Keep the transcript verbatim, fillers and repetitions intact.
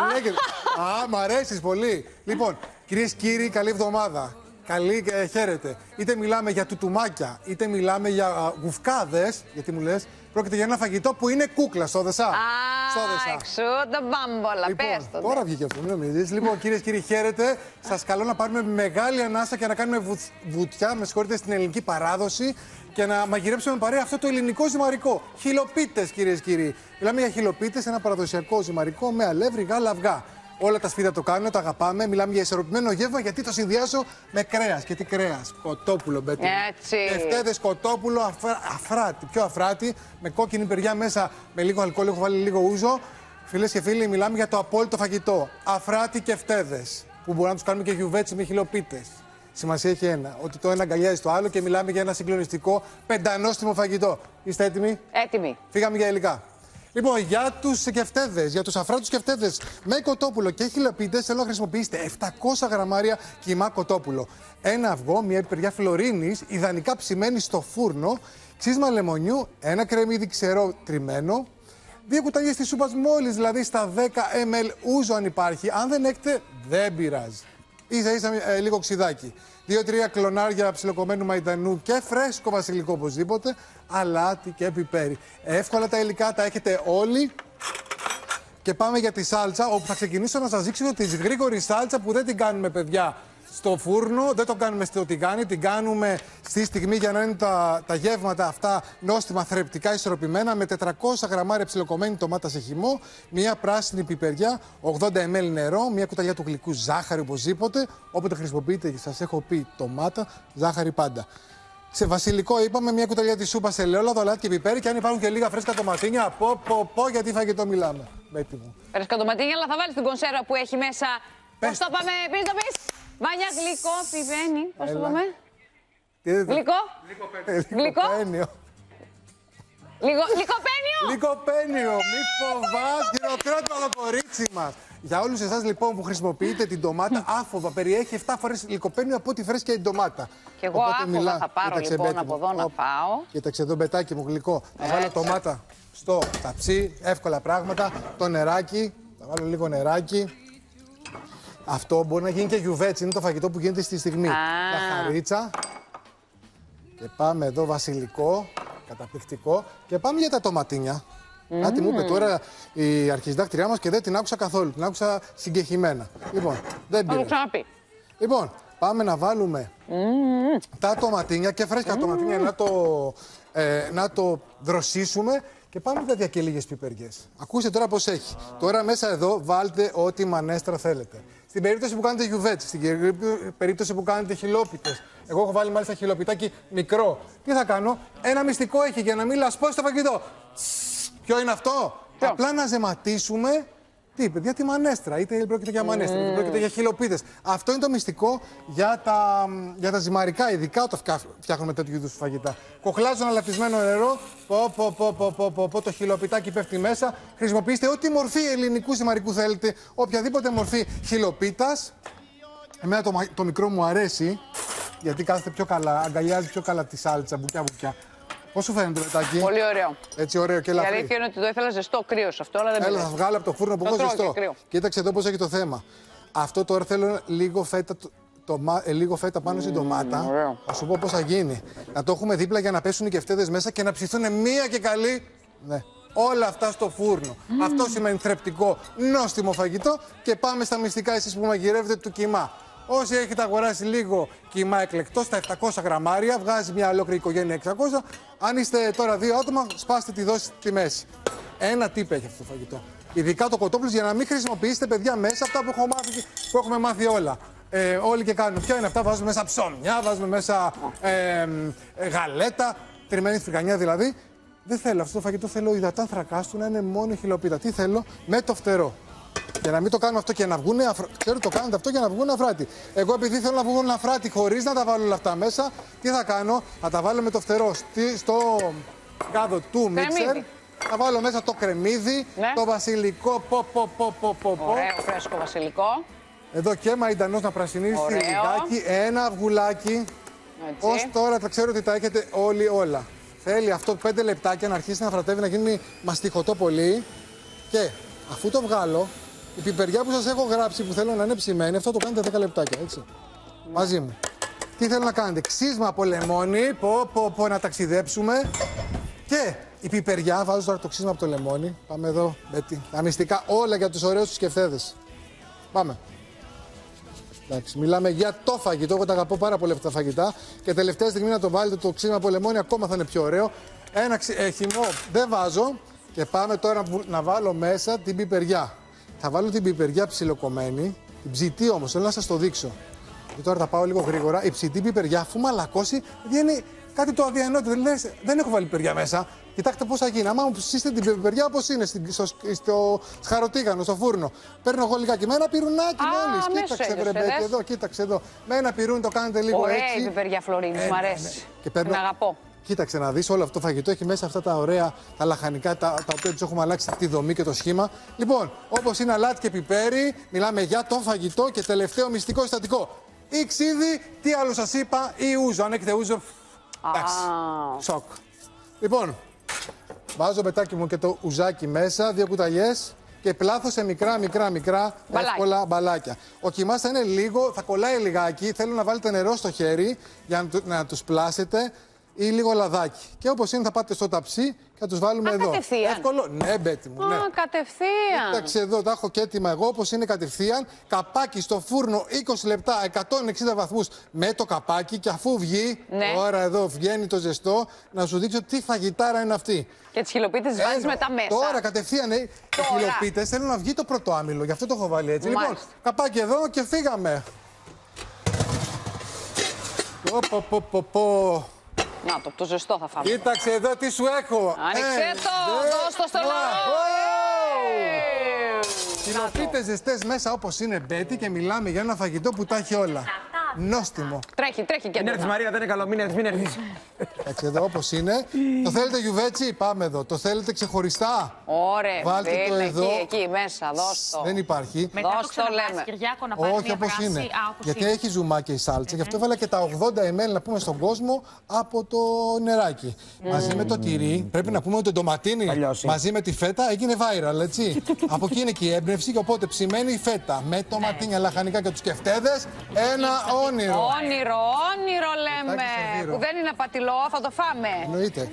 Α, μ' αρέσεις πολύ. Λοιπόν, κυρίες και κύριοι, καλή εβδομάδα. Καλή και χαίρετε. Είτε μιλάμε για τουτουμάκια, είτε μιλάμε για γουφκάδες, γιατί μου λες, πρόκειται για ένα φαγητό που είναι κούκλα στο Δεσά. Α, εξού το μπάμπολα, λοιπόν, πες το. Τώρα βγήκε αυτό, μην νομίζεις. Λοιπόν, κυρίες και κύριοι, χαίρετε. Σας καλώ να πάρουμε μεγάλη ανάσα και να κάνουμε βουτ, βουτιά, με συγχωρείτε, στην ελληνική παράδοση και να μαγειρέψουμε παρέα αυτό το ελληνικό ζυμαρικό. Χυλοπίτες, κυρίες και κύριοι. Μιλάμε για χυλοπίτες, ένα παραδοσιακό ζυμαρικό με αλεύρι, γάλα, αυγά. Όλα τα σπίτια το κάνουν, το αγαπάμε. Μιλάμε για ισορροπημένο γεύμα, γιατί το συνδυάζω με κρέας. Και τι κρέας, κοτόπουλο, μπέτι. Τευτέδες, κοτόπουλο, αφρά, αφράτη, πιο αφράτη, με κόκκινη περιά μέσα, με λίγο αλκοόλ. Έχω βάλει λίγο ούζο. Φίλες και φίλοι, μιλάμε για το απόλυτο φαγητό. Αφράτη και φτέδες, που μπορούμε να τους κάνουμε και γιουβέτσι με χυλοπίτες. Σημασία έχει ένα, ότι το ένα αγκαλιάζει το άλλο και μιλάμε για ένα συγκλονιστικό πεντανόστιμο φαγητό. Είστε έτοιμοι? Έτοιμοι. Φύγαμε για υλικά. Λοιπόν, για τους κεφτέδες, για τους αφράτους κεφτέδες με κοτόπουλο και χυλοπίτες, θέλω να χρησιμοποιήσετε επτακόσια γραμμάρια κιμά κοτόπουλο. Ένα αυγό, μια πιπεριά φλωρίνης, ιδανικά ψημένη στο φούρνο, ξύσμα λεμονιού, ένα κρεμμύδι ξερό τριμμένο, δύο κουταλιές της σούπας μόλις, δηλαδή στα δέκα μιλιλίτρα ούζο αν υπάρχει. Αν δεν έχετε, δεν πειράζει. Ίσα-ίσα ε, λίγο ξυδάκι. Δύο-τρία κλονάρια ψιλοκομμένου μαϊντανού και φρέσκο βασιλικό οπωσδήποτε, αλάτι και πιπέρι. Εύκολα τα υλικά, τα έχετε όλοι. Και πάμε για τη σάλτσα, όπου θα ξεκινήσω να σας δείξω τη γρήγορη σάλτσα που δεν την κάνουμε, παιδιά, στο φούρνο, δεν το κάνουμε στο τηγάνι, την κάνουμε στη στιγμή για να είναι τα, τα γεύματα αυτά νόστιμα, θρεπτικά, ισορροπημένα, με τετρακόσια γραμμάρια ψιλοκομμένη ντομάτα σε χυμό, μια πράσινη πιπεριά, ογδόντα μιλιλίτρα νερό, μια κουταλιά του γλυκού ζάχαρη οπωσδήποτε, όποτε χρησιμοποιείτε, σας έχω πει ντομάτα, ζάχαρη πάντα. Σε βασιλικό είπαμε, μια κουταλιά της σούπας ελαιόλαδο, αλάτι και πιπέρι, και αν υπάρχουν και λίγα φρέσκα ντοματίνια, πω, πω, πω, γιατί φαγητό μιλάμε. Φρέσκα ντοματίνια, αλλά θα βάλεις την κονσέρβα που έχει μέσα. Πώς το πάμε, πεις το πεις. Βάνια γλυκό, πιβένι, πώς το πούμε. Γλυκό. Γλυκοπένιο. Γλυκοπένιο. Γλυκοπένιο. Μη φοβάσαι, χειροκρότημα το κορίτσι μας. Για όλους εσάς λοιπόν που χρησιμοποιείτε την ντομάτα, άφοβα περιέχει επτά φορές γλυκοπένιο από ό,τι φρέσκια η ντομάτα. Και εγώ άφοβα θα πάρω λοιπόν από εδώ να πάω. Κοίταξε εδώ μπετάκι μου γλυκό. Θα βάλω ντομάτα στο ταψί, εύκολα πράγματα. Το νεράκι, θα βάλω λίγο νεράκι. Αυτό μπορεί να γίνει και γιουβέτσι, είναι το φαγητό που γίνεται στη στιγμή. Καχαρίτσα. Και πάμε εδώ βασιλικό, καταπληκτικό. Και πάμε για τα τοματίνια. Mm. Κάτι μου είπε τώρα η αρχισυντάκτριά μας και δεν την άκουσα καθόλου. Την άκουσα συγκεχημένα. Λοιπόν, δεν πειράζει. Λοιπόν, πάμε να βάλουμε mm. τα τοματίνια και φρέσκα mm. τοματίνια να το, ε, να το δροσίσουμε. Και πάμε βέβαια και λίγες πιπεριές. Ακούστε τώρα πώς έχει. Τώρα μέσα εδώ βάλτε ό,τι μανέστρα θέλετε. Στην περίπτωση που κάνετε γιουβέτσι, στην περίπτωση που κάνετε χυλόπιτες. Εγώ έχω βάλει μάλιστα χυλοπιτάκι μικρό. Τι θα κάνω, ένα μυστικό έχει για να μην λασπώσει το φαγητό. Ποιο είναι αυτό, Ποιο? Απλά να ζεματίσουμε. Τι, παιδιά, τη μανέστρα. Είτε πρόκειται για μανέστρα, είτε πρόκειται για χυλοπίτες. Αυτό είναι το μυστικό για τα, για τα ζυμαρικά, ειδικά όταν φτιάχνουμε τέτοιου είδους φαγητά. Κοχλάζω ένα λαπτισμένο νερό. Πω, πω, πω, πω, πω, πω, πω, το χυλοπιτάκι πέφτει μέσα. Χρησιμοποιήστε ό,τι μορφή ελληνικού ζυμαρικού θέλετε, οποιαδήποτε μορφή χυλοπίτας. Εμένα το, το μικρό μου αρέσει, γιατί κάθεται πιο καλά, αγκαλιάζει πιο καλά τη σάλτσα, μπουκιά-μπουκιά. Πώς σου φαίνεται το πετάκι? Πολύ ωραίο. Έτσι ωραίο και ελαφρύ. Η αλήθεια είναι ότι το ήθελα ζεστό, κρύο αυτό, αλλά δεν πειράζει. Έλα, θα βγάλω από το φούρνο που έχω ζεστό. Κοίταξε εδώ πώς έχει το θέμα. Αυτό τώρα θέλω λίγο φέτα, το, λίγο φέτα πάνω mm, στην ντομάτα. Ωραίο. Θα σου πω πώς θα γίνει. Να το έχουμε δίπλα για να πέσουν οι κεφτέδες μέσα και να ψηθούν μία και καλή. Ναι. Όλα αυτά στο φούρνο. Mm. Αυτό σημαίνει θρεπτικό, νόστιμο φαγητό. Και πάμε στα μυστικά, εσείς που μαγειρεύετε, του κιμά. Όσοι έχετε αγοράσει λίγο κιμά εκλεκτό, στα επτακόσια γραμμάρια, βγάζει μια ολόκληρη οικογένεια εξακόσια. Αν είστε τώρα δύο άτομα, σπάστε τη δόση στη μέση. Ένα τύπο έχει αυτό το φαγητό. Ειδικά το κοτόπουλο, για να μην χρησιμοποιήσετε, παιδιά, μέσα αυτά που, έχω μάθει, που έχουμε μάθει όλα. Ε, όλοι και κάνουν. Ποια είναι αυτά, βάζουμε μέσα ψωμιά, βάζουμε μέσα ε, γαλέτα, τριμμένη φρυγανιά δηλαδή. Δεν θέλω αυτό το φαγητό, θέλω υδατά θρακάστου να είναι μόνο χυλοπίτα. Τι θέλω, με το φτερό. Για να μην το κάνουμε αυτό και να βγουν αφράτη. Ξέρω το κάνετε αυτό για να βγουν αφράτη. Εγώ επειδή θέλω να βγουν αφράτη χωρίς να τα βάλω όλα αυτά μέσα, τι θα κάνω, θα τα βάλω με το φτερό στο κάδο του μίξερ. Θα βάλω μέσα το κρεμμύδι, ναι. Το βασιλικό. Πο, πο, πο, πο, πο, ωραίο φρέσκο βασιλικό. Εδώ και μαϊντανός να πρασινίσει λιγάκι. Ένα αυγουλάκι. Ως τώρα θα ξέρω ότι τα έχετε όλοι όλα. Θέλει αυτό πέντε λεπτάκια να αρχίσει να φρατεύει, να γίνει μαστιχωτό πολύ. Και αφού το βγάλω. Η πιπεριά που σας έχω γράψει που θέλω να είναι ψημένη, αυτό το κάνετε δέκα λεπτάκια, έτσι. Mm. Μαζί μου. Τι θέλω να κάνετε, ξύσμα από λεμόνι, πω, πω, πω, να ταξιδέψουμε. Και η πιπεριά, βάζω τώρα το ξύσμα από το λεμόνι. Πάμε εδώ, Μπέτη. Τα μυστικά όλα για τους ωραίους τους σκεφτέδες. Πάμε. Εντάξει, μιλάμε για το φαγητό. Εγώ τα αγαπώ πάρα πολύ αυτά τα φαγητά. Και τελευταία στιγμή να το βάλετε το ξύσμα από λεμόνι, ακόμα θα είναι πιο ωραίο. Ένα ξυ... ε, χυμό δεν βάζω. Και πάμε τώρα να βάλω μέσα την πιπεριά. Θα βάλω την πιπεριά ψιλοκομμένη. Την ψητή όμως, θέλω να σας το δείξω. Και τώρα θα πάω λίγο γρήγορα. Η ψητή πιπεριά, αφού μαλακώσει, βγαίνει κάτι το αδιανόητο. Δεν, δεν έχω βάλει πιπεριά μέσα. Κοιτάξτε πώς θα γίνει. Άμα μου ψήσετε την πιπεριά όπως είναι, στο, στο χαροτίγανο, στο φούρνο. Παίρνω εγώ λιγάκι με ένα πυρουνάκι μόλις. Κοίταξε, βρε Μπέτη, εδώ, κοίταξε εδώ. Με ένα πυρούνι το κάνετε λίγο ωραία έτσι. Ωραία η πιπεριά, Φλωρίνη, ε, μου αρέσει. Ναι, ναι. Και παίρνω... την αγαπώ. Κοίταξε να δεις, όλο αυτό το φαγητό έχει μέσα αυτά τα ωραία, τα λαχανικά, τα, τα οποία τους έχουμε αλλάξει τη δομή και το σχήμα. Λοιπόν, όπως είναι αλάτι και πιπέρι, μιλάμε για το φαγητό και τελευταίο μυστικό συστατικό. Ή ξύδι, τι άλλο σας είπα, ή ούζο. Αν έχετε ούζο, εντάξει, σοκ. Λοιπόν, βάζω μπετάκι μου και το ουζάκι μέσα, δύο κουταλιές και πλάθω σε μικρά, μικρά, μικρά, εύκολα μπαλάκια. Ο κιμάς θα είναι λίγο, θα κολλάει λιγάκι, θέλω να βάλετε νερό στο χέρι για να τους πλάσετε. Ή λίγο λαδάκι. Και όπως είναι, θα πάτε στο ταψί και θα τους βάλουμε Α, εδώ. Κατευθείαν. Εύκολο. Ναι, Μπέτη μου. Α, ναι. Κατευθείαν. Κοίταξε εδώ, τα έχω και έτοιμα εγώ. Όπως είναι, κατευθείαν. Καπάκι στο φούρνο είκοσι λεπτά, εκατόν εξήντα βαθμούς με το καπάκι. Και αφού βγει, ναι. Τώρα εδώ βγαίνει το ζεστό, να σου δείξω τι φαγητάρα είναι αυτή. Και τις χυλοπίτες βάζεις μετά μέσα. Τώρα κατευθείαν. Ναι. Οι χυλοπίτες θέλουν να βγει το πρώτο άμυλο. Γι' αυτό το έχω βάλει έτσι. Μάλιστα. Λοιπόν, καπάκι εδώ και φύγαμε. Πω, πω, πω, πω. Να το, το ζεστό θα φάμε. Κοίταξε εδώ τι σου έχω. Άνοιξε το, δώσ' το στο λαό. Χυλοπίτες ζεστές μέσα όπως είναι, Μπέτη, και μιλάμε για ένα φαγητό που τα έχει όλα. Νόστιμο. Τρέχει, τρέχει και έρθει Μαρία, δεν είναι καλό, μην έρθει, μην έρθει. Κοίταξε εδώ όπως είναι. Το θέλετε γιουβέτσι, πάμε εδώ. Το θέλετε ξεχωριστά. Ωραία, βάλτε το εδώ. Εκεί, εκεί, μέσα, δώστο. Δεν υπάρχει. Δώστο, λέμε. Όχι όπως είναι. Γιατί έχει ζουμάκια η σάλτσα, γι' αυτό έβαλα και τα ογδόντα μιλιλίτρα να πούμε στον κόσμο από το νεράκι. Μαζί με το τυρί, πρέπει να πούμε ότι το ντοματίνι μαζί με τη φέτα έγινε viral, έτσι. Από εκεί είναι και η έμπνευση, και οπότε ψημένη η φέτα με ντοματίνια, λαχανικά και τους κεφτέδες. Ένα όνειρο. Όνειρο, όνειρο λέμε. Που δεν είναι απατηλό, θα το φάμε. Εννοείται.